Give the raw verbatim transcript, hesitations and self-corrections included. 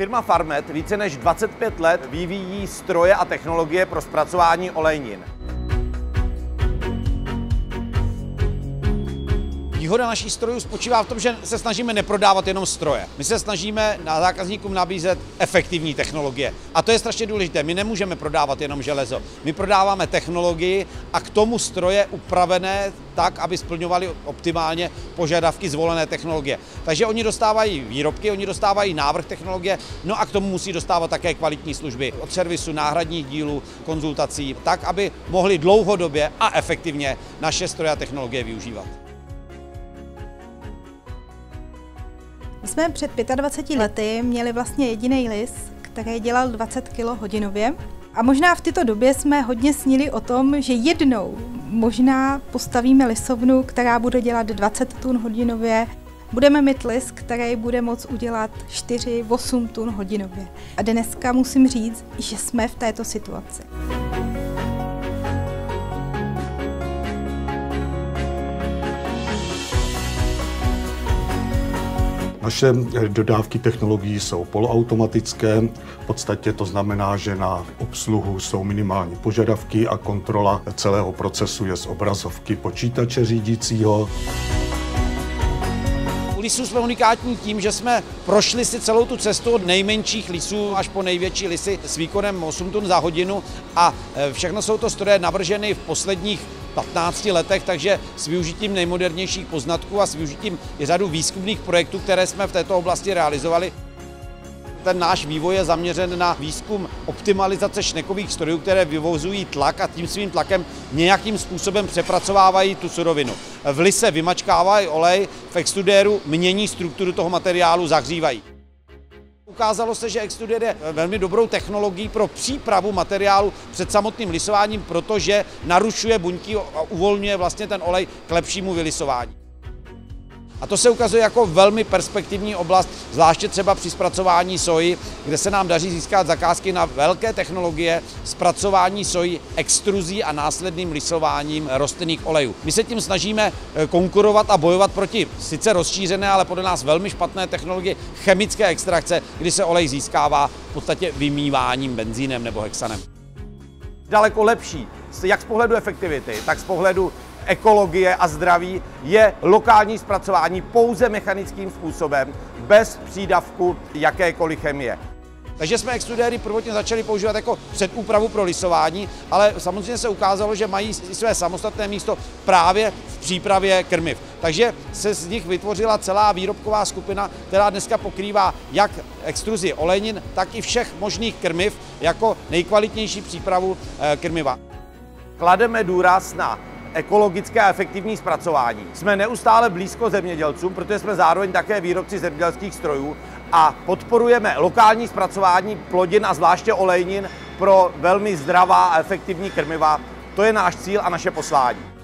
Firma Farmet více než dvacet pět let vyvíjí stroje a technologie pro zpracování olejnin. Výhoda našich strojů spočívá v tom, že se snažíme neprodávat jenom stroje. My se snažíme na zákazníkům nabízet efektivní technologie. A to je strašně důležité. My nemůžeme prodávat jenom železo. My prodáváme technologii a k tomu stroje upravené tak, aby splňovaly optimálně požadavky zvolené technologie. Takže oni dostávají výrobky, oni dostávají návrh technologie, no a k tomu musí dostávat také kvalitní služby od servisu, náhradních dílů, konzultací, tak, aby mohli dlouhodobě a efektivně naše stroje a technologie využívat. My jsme před dvaceti pěti lety měli vlastně jediný lis, který dělal dvacet kilo hodinově. A možná v této době jsme hodně snili o tom, že jednou možná postavíme lisovnu, která bude dělat dvacet tun hodinově. Budeme mít lis, který bude moct udělat čtyři až osm tun hodinově. A dneska musím říct, že jsme v této situaci. Naše dodávky technologií jsou poloautomatické, v podstatě to znamená, že na obsluhu jsou minimální požadavky a kontrola celého procesu je z obrazovky počítače řídícího. U lisů jsme unikátní tím, že jsme prošli si celou tu cestu od nejmenších lisů až po největší lisy s výkonem osm tun za hodinu a všechno jsou to stroje navrženy v posledních patnácti letech, takže s využitím nejmodernějších poznatků a s využitím i řadu výzkumných projektů, které jsme v této oblasti realizovali. Ten náš vývoj je zaměřen na výzkum optimalizace šnekových strojů, které vyvozují tlak a tím svým tlakem nějakým způsobem přepracovávají tu surovinu. V lise vymačkávají olej, v extrudéru mění strukturu toho materiálu, zahřívají. Ukázalo se, že extrudér je velmi dobrou technologií pro přípravu materiálu před samotným lisováním, protože narušuje buňky a uvolňuje vlastně ten olej k lepšímu vylisování. A to se ukazuje jako velmi perspektivní oblast, zvláště třeba při zpracování soji, kde se nám daří získat zakázky na velké technologie zpracování soji, extruzí a následným lisováním rostlinných olejů. My se tím snažíme konkurovat a bojovat proti sice rozšířené, ale podle nás velmi špatné technologie chemické extrakce, kdy se olej získává v podstatě vymýváním benzínem nebo hexanem. Daleko lepší, jak z pohledu efektivity, tak z pohledu ekologie a zdraví je lokální zpracování pouze mechanickým způsobem, bez přídavku jakékoliv chemie. Takže jsme extrudéry prvotně začali používat jako předúpravu pro lisování, ale samozřejmě se ukázalo, že mají své samostatné místo právě v přípravě krmiv. Takže se z nich vytvořila celá výrobková skupina, která dneska pokrývá jak extruzi olejnin, tak i všech možných krmiv jako nejkvalitnější přípravu krmiva. Klademe důraz na ekologické a efektivní zpracování. Jsme neustále blízko zemědělcům, protože jsme zároveň také výrobci zemědělských strojů a podporujeme lokální zpracování plodin a zvláště olejnin pro velmi zdravá a efektivní krmiva. To je náš cíl a naše poslání.